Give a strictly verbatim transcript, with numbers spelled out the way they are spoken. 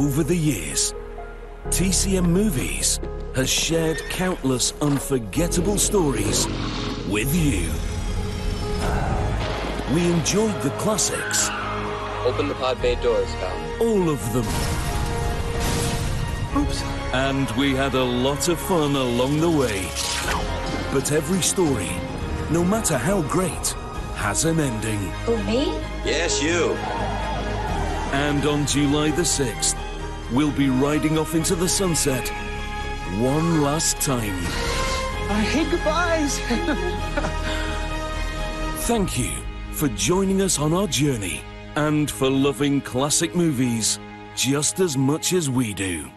Over the years, T C M Movies has shared countless unforgettable stories with you. We enjoyed the classics. Open the pod bay doors, pal. All of them. Oops. And we had a lot of fun along the way. But every story, no matter how great, has an ending. Who, me? Yes, you. And on July the sixth, we'll be riding off into the sunset one last time. I hate goodbyes. Thank you for joining us on our journey and for loving classic movies just as much as we do.